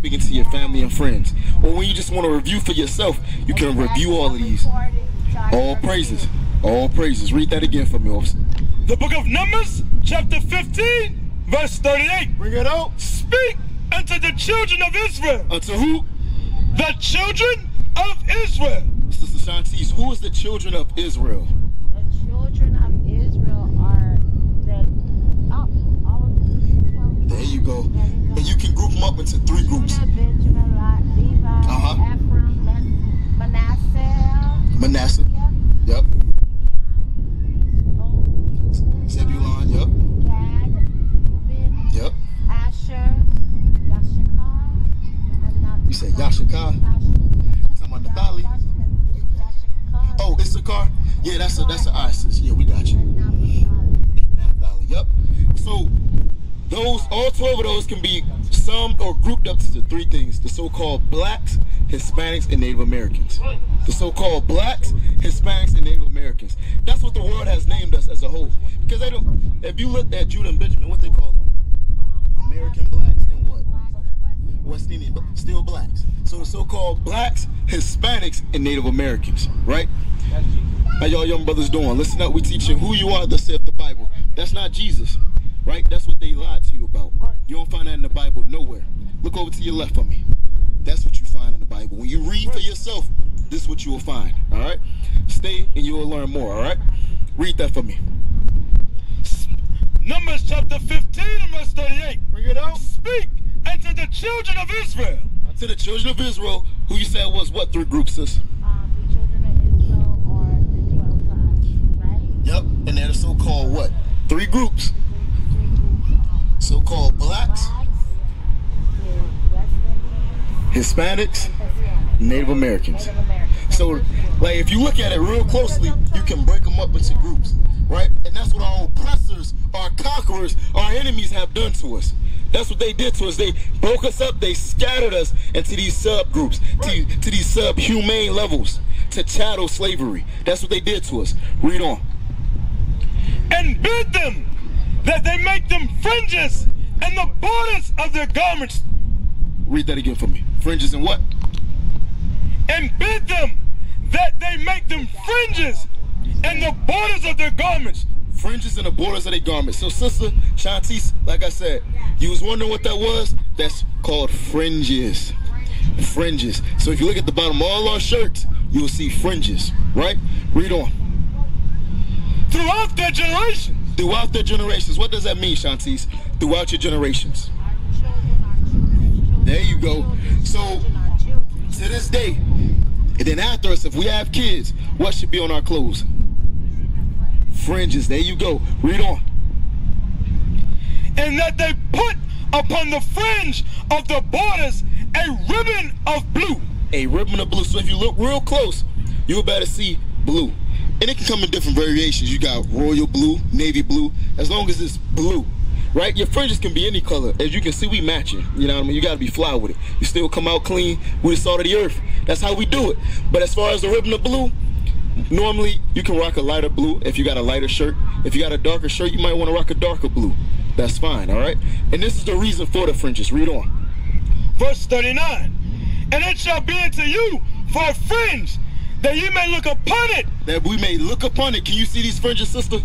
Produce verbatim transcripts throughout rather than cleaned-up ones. speaking to your family and friends. Or when you just want to review for yourself, you can review all of these. All praises. All praises. Read that again for me, officer. The book of Numbers, chapter fifteen, verse thirty-eight. Bring it out. Speak unto the children of Israel. Unto who? The children of Israel. Sister Shantice, who is the children of Israel? The children of Israel are the, oh, all of the twelve. There you go. And you can group them up into three groups. Benjamin, Levi, uh-huh. Ephraim, Men Manasseh. Manasseh. Yep. Zebulon, yep. Gad, Reuben, yep. Asher, Yashakar. You said Yashakar? You talking about Naphtali? Oh, Issachar? Yeah, that's a that's an ISIS. Yeah, we got you. Naphtali, yep. So those, all twelve of those can be summed or grouped up to the three things: the so-called blacks, Hispanics, and Native Americans. The so-called blacks, Hispanics, and Native Americans. That's what the world has named us as a whole. Because they don't. If you look at Judah and Benjamin, what they call them? American blacks and what? West Indian, but still blacks. So the so-called blacks, Hispanics, and Native Americans. Right? How y'all young brothers doing? Listen up. We teaching who you are. That said the Bible. That's not Jesus. Right? That's what they lied to you about. You don't find that in the Bible nowhere. Look over to your left for me. That's what you find in the Bible. When you read for yourself, this is what you will find. Alright? Stay and you will learn more. Alright? Read that for me. Numbers chapter fifteen and verse thirty-eight. Bring it out. Speak unto the children of Israel. Unto the children of Israel, who you said was what three groups, sis? Um, the children of Israel are the twelve tribes, right? Yep. And they're the so-called what? Three groups. So-called blacks, Hispanics, Native Americans. So, like, if you look at it real closely, you can break them up into groups, right? And that's what our oppressors, our conquerors, our enemies have done to us. That's what they did to us. They broke us up. They scattered us into these subgroups, to, to these subhumane levels, to chattel slavery. That's what they did to us. Read on. And bid them that they make them fringes and the borders of their garments. Read that again for me. Fringes and what? And bid them that they make them fringes and the borders of their garments. Fringes and the borders of their garments. So, Sister Shantice, like I said, you was wondering what that was? That's called fringes. Fringes. So if you look at the bottom of all our shirts, you will see fringes. Right? Read on. Throughout their generation. Throughout their generations. What does that mean, Shantice? Throughout your generations. There you go. So, to this day, and then after us, if we have kids, what should be on our clothes? Fringes. There you go. Read on. And that they put upon the fringe of the borders a ribbon of blue. A ribbon of blue. So if you look real close, you'll better see blue. And it can come in different variations. You got royal blue, navy blue, as long as it's blue, right? Your fringes can be any color. As you can see, we matching, you know what I mean? You gotta be fly with it. You still come out clean with the salt of the earth. That's how we do it. But as far as the ribbon of blue, normally you can rock a lighter blue if you got a lighter shirt. If you got a darker shirt, you might wanna rock a darker blue. That's fine, all right? And this is the reason for the fringes. Read on. Verse thirty-nine, and it shall be unto you for a fringe, that you may look upon it. That we may look upon it. Can you see these fringes, sister?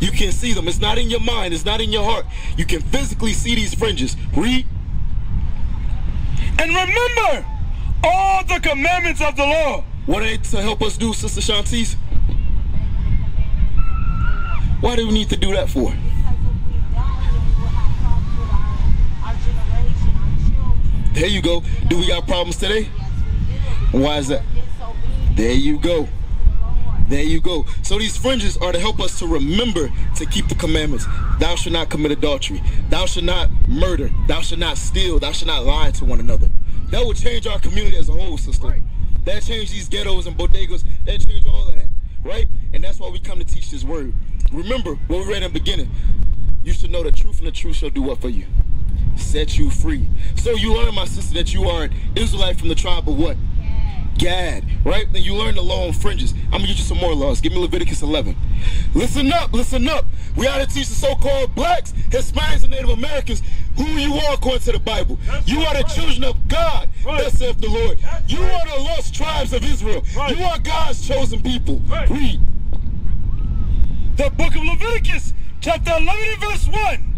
You can see them. It's not in your mind. It's not in your heart. You can physically see these fringes. Read. And remember all the commandments of the law. What are they to help us do, Sister Shantice? Why do we need to do that for? Because if we die, then we will have problems with our, our generation, our children. There you go. Do we got problems today? Yes, we do. Why is that? There you go. There you go. So these fringes are to help us to remember to keep the commandments. Thou shalt not commit adultery. Thou shalt not murder. Thou shalt not steal. Thou shalt not lie to one another. That will change our community as a whole, sister. That change these ghettos and bodegas. That change all of that, right? And that's why we come to teach this word. Remember what we read in the beginning. You should know the truth, and the truth shall do what for you? Set you free. So you learn, my sister, that you are an Israelite from the tribe of what? Gad, right? Then you learn the law on fringes. I'm going to get you some more laws. Give me Leviticus eleven. Listen up, listen up. We ought to teach the so-called blacks, Hispanics, and Native Americans who you are according to the Bible. That's you right. are the children of God, right. thus saith the Lord. That's you right. are the lost tribes of Israel. Right. You are God's chosen people. Right. Read. The book of Leviticus, chapter eleven and verse one.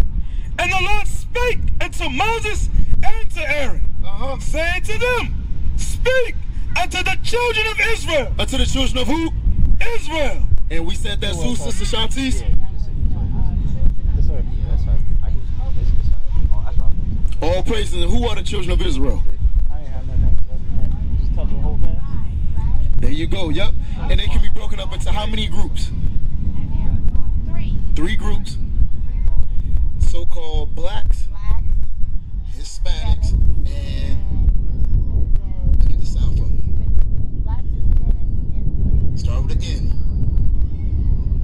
And the Lord spake unto Moses and to Aaron, uh-huh. saying to them, speak unto the children of Israel. Unto the children of who? Israel. And we said that too, Sister Shantice. Yeah. All praises. And who are the children of Israel? I ain't have nothing to just tell the whole thing. There you go. Yep. And they can be broken up into how many groups? Three. Three groups. So-called blacks, blacks, Hispanics, and look at the south of me. Start with again.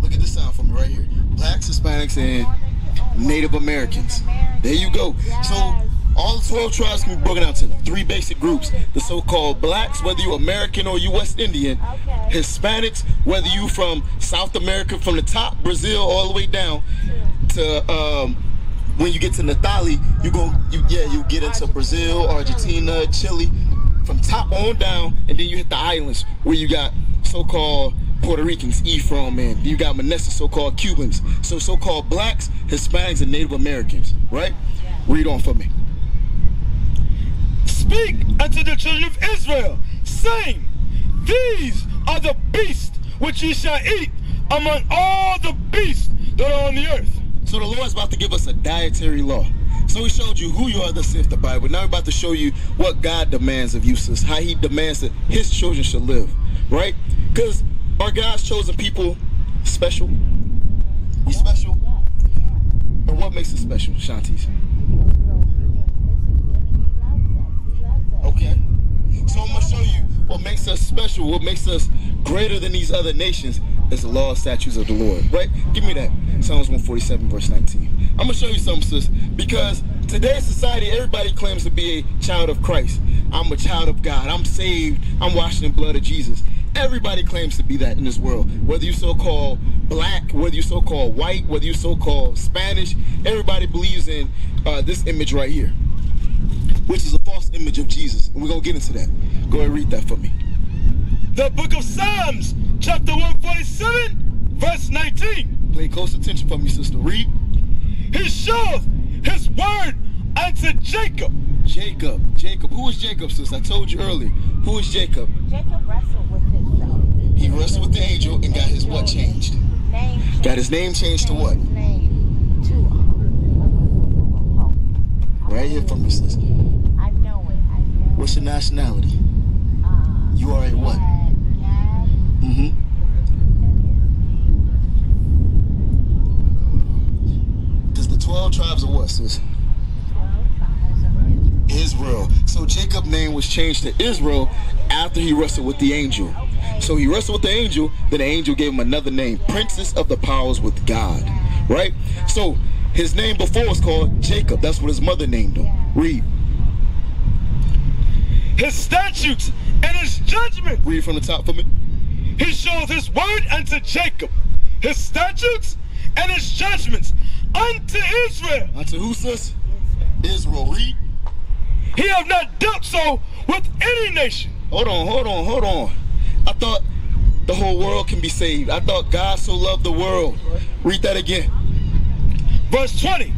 Look at the south of me right here. Blacks, Hispanics, and Native Americans. There you go. Yes. So all the twelve tribes can be broken out to three basic groups. The so-called blacks, whether you're American or you West Indian. Okay. Hispanics, whether you from South America, from the top, Brazil, all the way down to um, when you get to Nathalie, you go, you, yeah, you get into Brazil, Argentina, Chile, from top on down, and then you hit the islands where you got so-called Puerto Ricans, Ephraim, and you got Manessa, so-called Cubans. So, so-called blacks, Hispanics, and Native Americans, right? Yeah. Read on for me. Speak unto the children of Israel, saying, these are the beasts which ye shall eat among all the beasts that are on the earth. So the Lord's about to give us a dietary law. So he showed you who you are, thus saith the Bible. Now we're about to show you what God demands of you, sis, how he demands that his children should live, right? Because are God's chosen people special? You special? And what makes it special, Shantice? Okay. So I'm going to show you what makes us special, what makes us greater than these other nations is the law and statutes of the Lord, right? Give me that. Psalms one forty-seven, verse nineteen. I'm going to show you something, sis, because today's society, everybody claims to be a child of Christ. I'm a child of God. I'm saved. I'm washed in the blood of Jesus. Everybody claims to be that in this world, whether you so-called black, whether you so-called white, whether you so-called Spanish. Everybody believes in uh, this image right here, which is a false image of Jesus. And we're going to get into that. Go ahead and read that for me. The book of Psalms, chapter one forty-seven, verse nineteen. Play close attention for me, sister. Read. He showeth his word unto Jacob. Jacob. Jacob. Who is Jacob, sis? I told you earlier. Who is Jacob? Jacob wrestled with himself. He wrestled with the angel and got his what changed? Name changed. Got his name changed to what? Name to right here from me, sis. I know it. I know. What's your nationality? Um, you are a what? Mm-hmm. Because the twelve tribes are what, sis? Israel. So Jacob's name was changed to Israel after he wrestled with the angel. So he wrestled with the angel, then the angel gave him another name, Princess of the Powers with God. Right? So his name before was called Jacob. That's what his mother named him. Read. His statutes and his judgment. Read from the top for me. He showed his word unto Jacob, his statutes and his judgments unto Israel. Unto who, sis? Israel. Read. He have not dealt so with any nation. Hold on, hold on, hold on. I thought the whole world can be saved. I thought God so loved the world. Read that again. Verse twenty.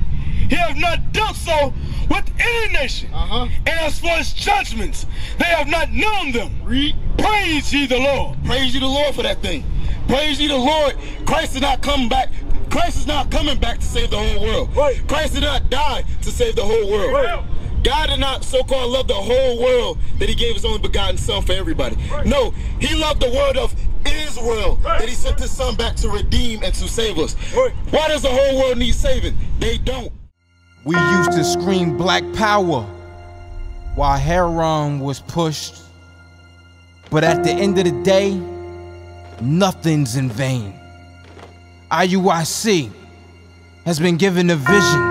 He have not dealt so with any nation. Uh-huh. And as for his judgments, they have not known them. Read. Praise ye the Lord. Praise ye the Lord for that thing. Praise ye the Lord. Christ is not coming back. Christ is not coming back to save the whole world. Right. Christ did not die to save the whole world. Right. God did not so-called love the whole world that he gave his only begotten son for everybody. Right. No, he loved the world of Israel, right, that he sent his son back to redeem and to save us. Right. Why does the whole world need saving? They don't. We used to scream black power while Heron was pushed. But at the end of the day, nothing's in vain. I U I C has been given a vision.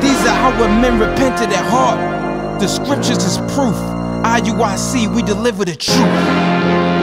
These are how our men repented at heart. The scriptures is proof. I U I C, we deliver the truth.